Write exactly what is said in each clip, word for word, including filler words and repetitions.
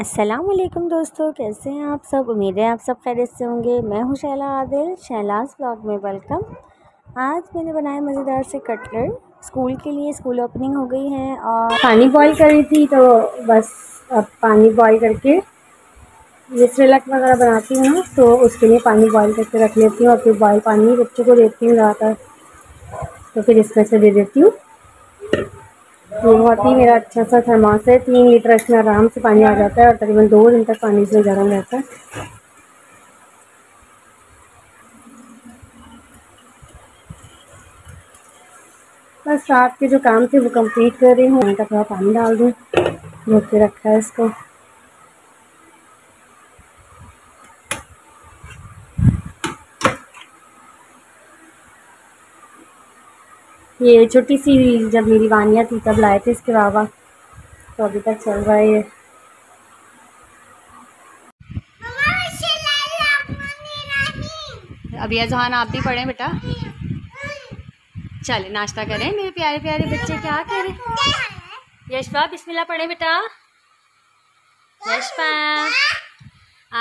अस्सलामुअलैकुम दोस्तों, कैसे हैं आप सब। उम्मीद है आप सब खैरियत से होंगे। मैं हूं शहला आदिल, शहलास ब्लॉग में वेलकम। आज मैंने बनाए मज़ेदार से कटलेट स्कूल के लिए। स्कूल ओपनिंग हो गई है और पानी बॉईल करी थी, तो बस अब पानी बॉईल करके जिससे लक वगैरह बनाती हूँ तो उसके लिए पानी बॉईल करके रख लेती हूँ और फिर बॉयल पानी बच्चों को देती हूँ ज़्यादातर, तो फिर इस तरह से दे देती हूँ। ये बहुत ही मेरा अच्छा सा थर्मास है, तीन लीटर इसमें आराम से पानी आ जाता है और तकरीबन दो दिन तक पानी इसमें गर्म रहता है। बस रात के जो काम थे वो कंप्लीट कर रही हूँ। इनका थोड़ा पानी डाल दूँ, धो के रखा है इसको। ये छोटी सी जब मेरी वानिया थी तब लाए थे इसके बाबा, तो अभी तक चल रहा है ये। अभी अजहान आप भी पढ़ें बेटा, चले नाश्ता करें। मेरे प्यारे प्यारे बच्चे क्या करें। यशपा बिस्मिल्लाह पढ़ें बेटा। यशपा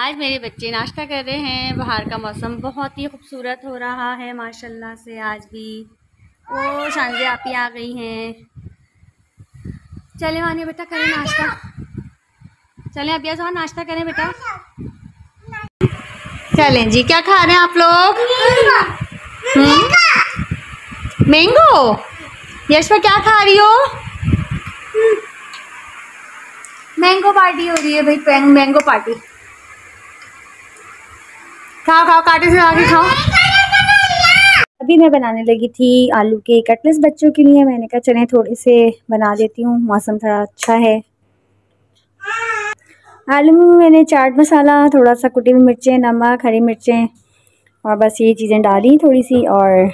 आज मेरे बच्चे नाश्ता कर रहे हैं। बाहर का मौसम बहुत ही खूबसूरत हो रहा है माशाल्लाह से। आज भी ओ शांति आप ही आ गई हैं। चले वानिया बेटा करें नाश्ता, चले अब यहाँ नाश्ता करें बेटा। चलें जी, क्या खा रहे हैं आप लोग? मैंगो। यशवा क्या खा रही हो? मैंगो पार्टी हो रही है भाई, मैंगो पार्टी। खाओ खाओ, काटे से आगे खाओ। अभी मैं बनाने लगी थी आलू के कटलेट्स बच्चों के लिए। मैंने कहा चलें थोड़े से बना देती हूँ, मौसम थोड़ा अच्छा है। आलू में मैंने चाट मसाला, थोड़ा सा कुटी हुई मिर्चें, नमक, हरी मिर्चें और बस ये चीज़ें डाली थोड़ी सी, और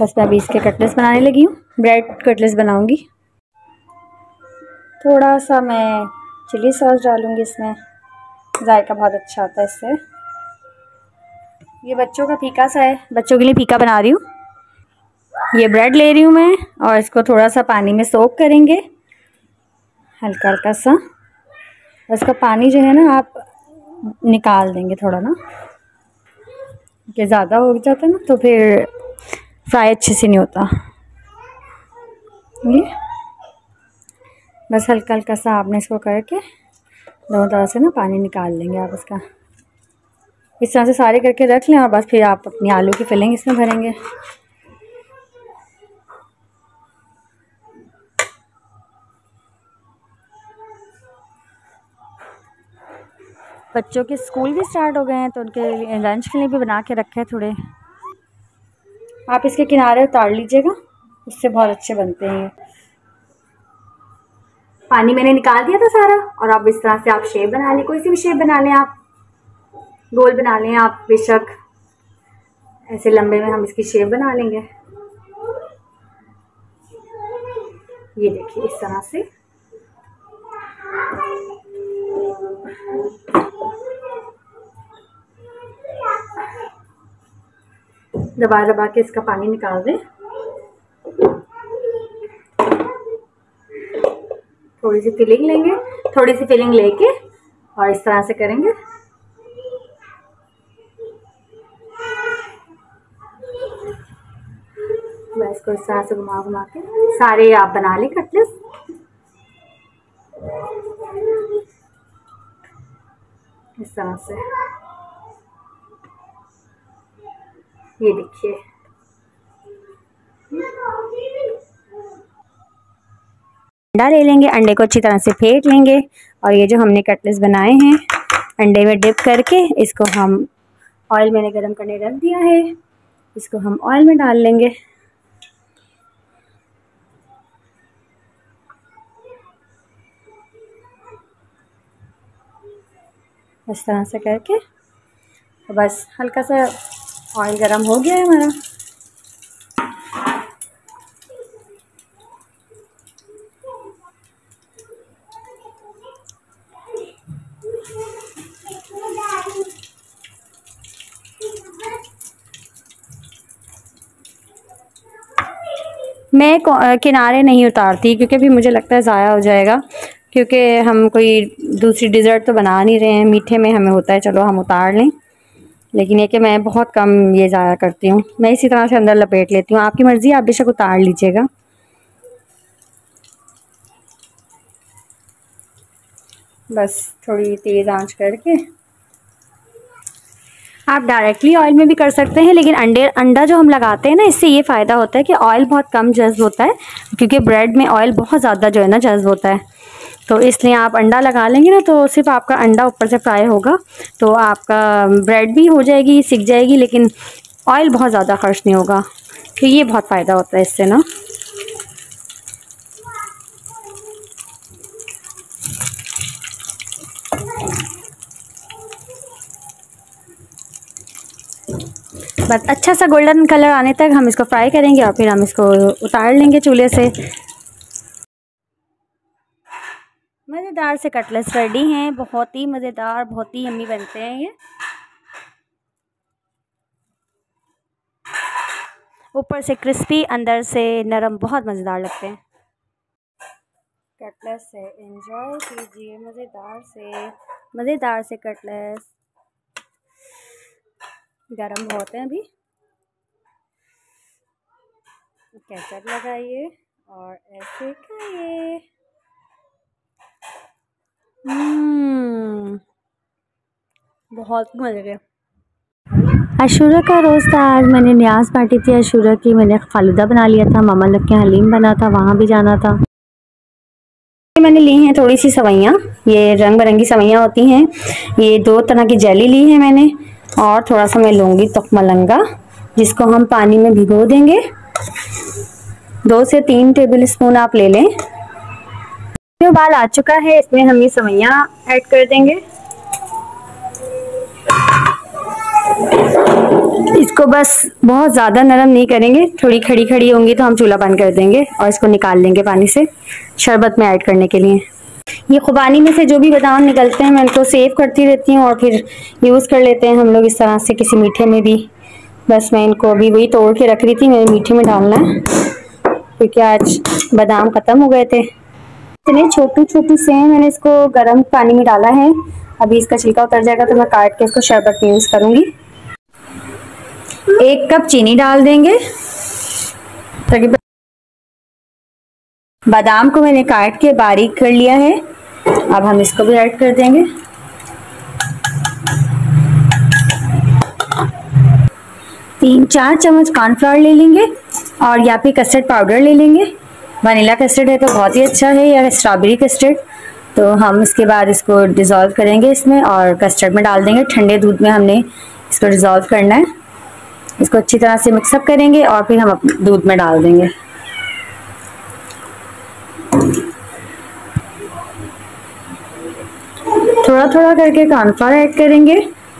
बस मैं अभी इसके कटलेट्स बनाने लगी हूँ। ब्रेड कटलेट्स बनाऊँगी। थोड़ा सा मैं चिली सॉस डालूँगी इसमें, जायका बहुत अच्छा आता है इससे। ये बच्चों का फीका सा है, बच्चों के लिए फीका बना रही हूँ। ये ब्रेड ले रही हूँ मैं और इसको थोड़ा सा पानी में सोक करेंगे, हल्का हल्का सा। इसका पानी जो है ना आप निकाल देंगे थोड़ा ना, कि ज़्यादा हो जाता है ना तो फिर फ्राई अच्छे से नहीं होता। ये बस हल्का हल्का सा आपने इसको करके दोनों तरह से ना पानी निकाल लेंगे आप इसका। इस तरह से सारे करके रख लें और बस फिर आप अपनी आलू की फिलिंग इसमें भरेंगे। बच्चों के स्कूल भी स्टार्ट हो गए हैं तो उनके लंच के लिए भी बना के रखे हैं थोड़े। आप इसके किनारे उतार लीजिएगा, उससे बहुत अच्छे बनते हैं। पानी मैंने निकाल दिया था सारा, और अब इस तरह से आप शेप बना लें, कोई सी भी शेप बना लें आप, गोल बना लें आप बेशक, ऐसे लंबे में हम इसकी शेप बना लेंगे। ये देखिए इस तरह से। दबा दबा के इसका पानी निकाल दें। थोड़ी सी फिलिंग लेंगे, थोड़ी सी फिलिंग लेके और इस तरह से करेंगे। मैं इसको इस तरह से घुमा घुमा के सारे आप बना लें कटलेट्स। इस तरह से ये देखिए। अंडा ले लेंगे, अंडे को अच्छी तरह से फेंट लेंगे और ये जो हमने कटलेट्स बनाए हैं अंडे में डिप करके, इसको हम ऑयल मैंने गरम करने रख दिया है, इसको हम ऑयल में डाल लेंगे। इस तरह से करके तो बस हल्का सा ऑयल गरम हो गया है हमारा। मैं किनारे नहीं उतारती क्योंकि अभी मुझे लगता है ज़ाया हो जाएगा, क्योंकि हम कोई दूसरी डिज़र्ट तो बना नहीं रहे हैं, मीठे में हमें होता है चलो हम उतार लें, लेकिन ये कि मैं बहुत कम ये ज़ाया करती हूँ। मैं इसी तरह से अंदर लपेट लेती हूँ, आपकी मर्ज़ी, आप बेशक उतार लीजिएगा। बस थोड़ी तेज़ आंच करके आप डायरेक्टली ऑयल में भी कर सकते हैं, लेकिन अंडे अंडा जो हम लगाते हैं ना, इससे ये फ़ायदा होता है कि ऑयल बहुत कम जज्ब होता है, क्योंकि ब्रेड में ऑयल बहुत ज़्यादा जो है ना जज्ब होता है, तो इसलिए आप अंडा लगा लेंगे ना तो सिर्फ आपका अंडा ऊपर से फ्राई होगा, तो आपका ब्रेड भी हो जाएगी, सिक जाएगी, लेकिन ऑयल बहुत ज़्यादा खर्च नहीं होगा, तो ये बहुत फ़ायदा होता है इससे ना। बस अच्छा सा गोल्डन कलर आने तक हम इसको फ्राई करेंगे और फिर हम इसको उतार लेंगे चूल्हे से। मज़ेदार से कटलेट्स रेडी हैं, बहुत ही मज़ेदार, बहुत ही यम्मी बनते हैं ये। ऊपर से क्रिस्पी, अंदर से नरम, बहुत मज़ेदार लगते हैं। कटलेट्स से एंजॉय कीजिए, मज़ेदार से मज़ेदार से कटलेट्स, गरम होते हैं अभी। केचप लगाइए और ऐसे खाइए। बहुत मज़े के अशूरा का रोज़ था आज, मैंने न्याज़ पार्टी थी अशूरा की, मैंने फालूदा बना लिया था, मामा लोग के हलीम बना था, वहाँ भी जाना था। मैंने ली हैं थोड़ी सी सवैयाँ, ये रंग बिरंगी सवैयाँ होती हैं, ये दो तरह की जेली ली है मैंने, और थोड़ा सा मैं लूँगी तकमलंगा, जिसको हम पानी में भिगो देंगे, दो से तीन टेबल स्पून आप ले लें। उबाल आ चुका है, इसमें हम ये सवैयाँ ऐड कर देंगे, इसको बस बहुत ज़्यादा नरम नहीं करेंगे, थोड़ी खड़ी खड़ी होंगी तो हम चूल्हा बंद कर देंगे और इसको निकाल लेंगे पानी से शरबत में ऐड करने के लिए। ये खुबानी में से जो भी बादाम निकलते हैं मैं इनको सेव करती रहती हूँ और फिर यूज़ कर लेते हैं हम लोग इस तरह से किसी मीठे में भी। बस मैं इनको अभी वही तोड़ के रख रही थी, मेरे मीठे में डालना है क्योंकि आज बादाम ख़त्म हो गए थे। इतने छोटे छोटे से मैंने इसको गर्म पानी में डाला है, अभी इसका छिलका उतर जाएगा तो मैं काट के इसको शरबत में यूज़ करूँगी। एक कप चीनी डाल देंगे, ताकि बादाम को मैंने काट के बारीक कर लिया है, अब हम इसको भी ऐड कर देंगे। तीन चार चम्मच कॉर्नफ्लावर ले लेंगे और या फिर कस्टर्ड पाउडर ले लेंगे, वनीला कस्टर्ड है तो बहुत ही अच्छा है, या स्ट्रॉबेरी कस्टर्ड। तो हम इसके बाद इसको डिज़ोल्व करेंगे इसमें और कस्टर्ड में डाल देंगे, ठंडे दूध में हमने इसको डिज़ोल्व करना है। इसको अच्छी तरह से मिक्सअप करेंगे और फिर हम दूध में डाल देंगे। थोड़ा थोड़ा करके कॉर्नफ्लावर ऐड करेंगे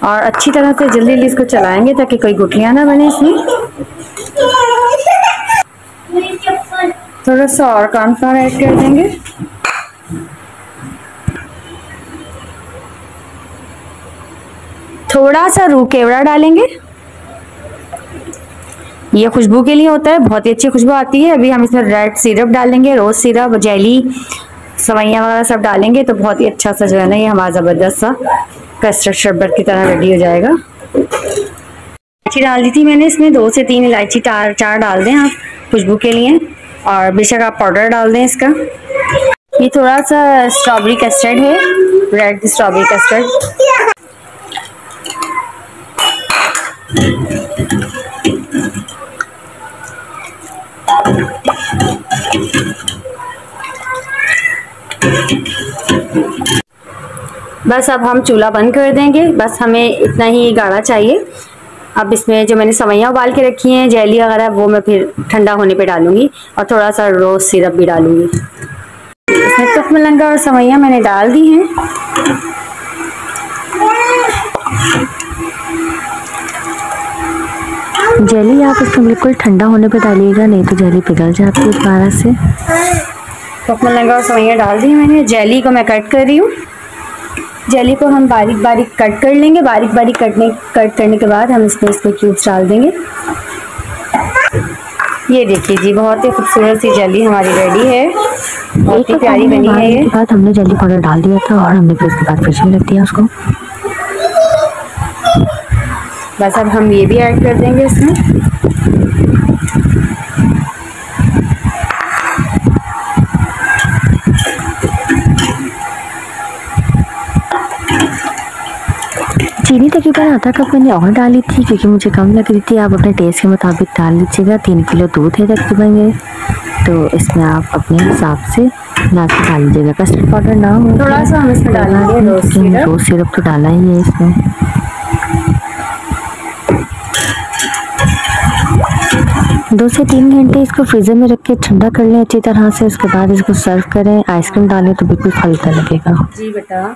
और अच्छी तरह से जल्दी जल्दी इसको चलाएंगे ताकि कोई गुठलियाँ ना बने इसमें। थोड़ा सा और कॉर्नफ्लावर ऐड कर देंगे, थोड़ा सा रू केवड़ा डालेंगे, ये खुशबू के लिए होता है, बहुत ही अच्छी खुशबू आती है। अभी हम इसमें रेड सिरप डालेंगे, रोज़ सिरप, जेली, सवैयाँ वगैरह सब डालेंगे, तो बहुत ही अच्छा सा जो है ना ये हमारा ज़बरदस्त सा कस्टर्ड शरबत की तरह रेडी हो जाएगा। इलायची डाल दी थी मैंने इसमें, दो से तीन इलायची चार चार डाल दें आप खुशबू के लिए, और बेशक आप पाउडर डाल दें इसका। ये थोड़ा सा स्ट्रॉबेरी कस्टर्ड है, रेड स्ट्रॉबेरी कस्टर्ड। बस अब हम चूल्हा बंद कर देंगे, बस हमें इतना ही गाढ़ा चाहिए। अब इसमें जो मैंने सवैयाँ उबाल के रखी हैं, जेली वगैरह, वो मैं फिर ठंडा होने पे डालूंगी और थोड़ा सा रोज़ सिरप भी डालूंगी। इसमें तक मलंगा और सवैयाँ मैंने डाल दी हैं, जेली आप इसमें बिल्कुल ठंडा होने पे डालिएगा, नहीं तो जेली पिघल जाती है दोबारा से। तक मलंगा और सवैयाँ डाल दी मैंने, जेली को मैं कट कर रही हूँ, जेली को हम बारीक बारीक कट कर लेंगे। बारीक बारीक कटने कट करने के बाद हम इसमें इसमें क्यूब्स डाल देंगे। ये देखिए जी, बहुत ही खूबसूरत सी जेली हमारी रेडी है। बहुत ही प्यारी बनी है। इसके बाद हमने जल्दी पाउडर डाल दिया था और हमने फिर इसके बाद फ्रिज में रख दिया उसको। बस अब हम ये भी ऐड कर देंगे इसमें। चीनी तकरीबन आधा कप मैंने और डाली थी क्योंकि मुझे कम लग रही थी। आप अपने टेस्ट के मुताबिक डाल लीजिएगा। तीन किलो दूध है तकरीबन ये, तो इसमें आप अपने हिसाब से ना के डाल लीजिएगा। कस्टर्ड पाउडर ना हो, थोड़ा सा हम इसमें डालना है रोज़ सिरप। रोज़ सिरप तो डाला ही है इसमें। दो से तीन घंटे इसको फ्रीज़र में रख के ठंडा कर लें अच्छी तरह से। उसके बाद इसको सर्व करें। आइसक्रीम डालें तो बिल्कुल फलता लगेगा। जी बेटा,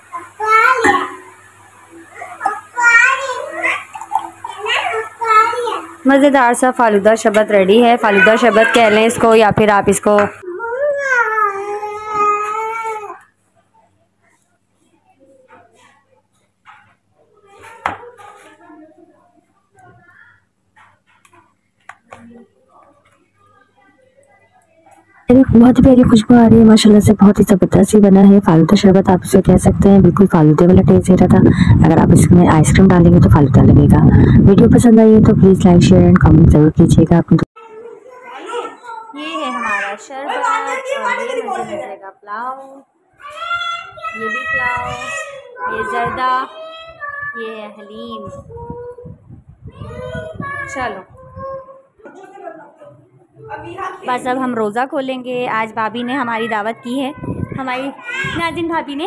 मज़ेदार सा फालूदा शरबत रेडी है। फालूदा शरबत कह लें इसको या फिर आप इसको। बहुत ही प्यारी खुशबू आ रही है माशाल्लाह से। बहुत ही ज़बरदस्त ही बना है फालूदा शरबत, आप इसे कह सकते हैं। बिल्कुल फालूदे वाला टेस्ट दे रहा था। अगर आप इसमें आइसक्रीम डालेंगे तो फालूदा लगेगा। वीडियो पसंद आई है तो please like share and comment ज़रूर कीजिएगा। आप ये है हमारा शरबत, ये पुलाव, ये भी पुलाव, ये जर्दा, ये है हलीम। चलो बस अब हम रोज़ा खोलेंगे। आज भाभी ने हमारी दावत की है, हमारी नाजिन भाभी ने।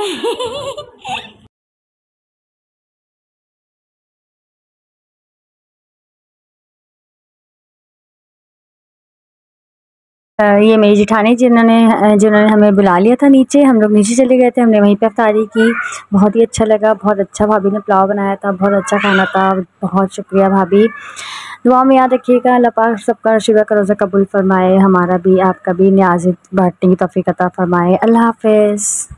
ये मेरी जिठानी जिन्होंने जिन्होंने हमें बुला लिया था नीचे। हम लोग नीचे चले गए थे, हमने वहीं पे इफ्तारी की। बहुत ही अच्छा लगा, बहुत अच्छा भाभी ने पुलाव बनाया था, बहुत अच्छा खाना था। बहुत शुक्रिया भाभी, दुआ में याद रखिएगा। अल्लाह पाक सबका आशीर्वाद का रोज़ा कबूल फरमाए, हमारा भी आपका भी। न्याज़ बांटने की तौफीक अता फरमाए। अल्लाह हाफ़िज़।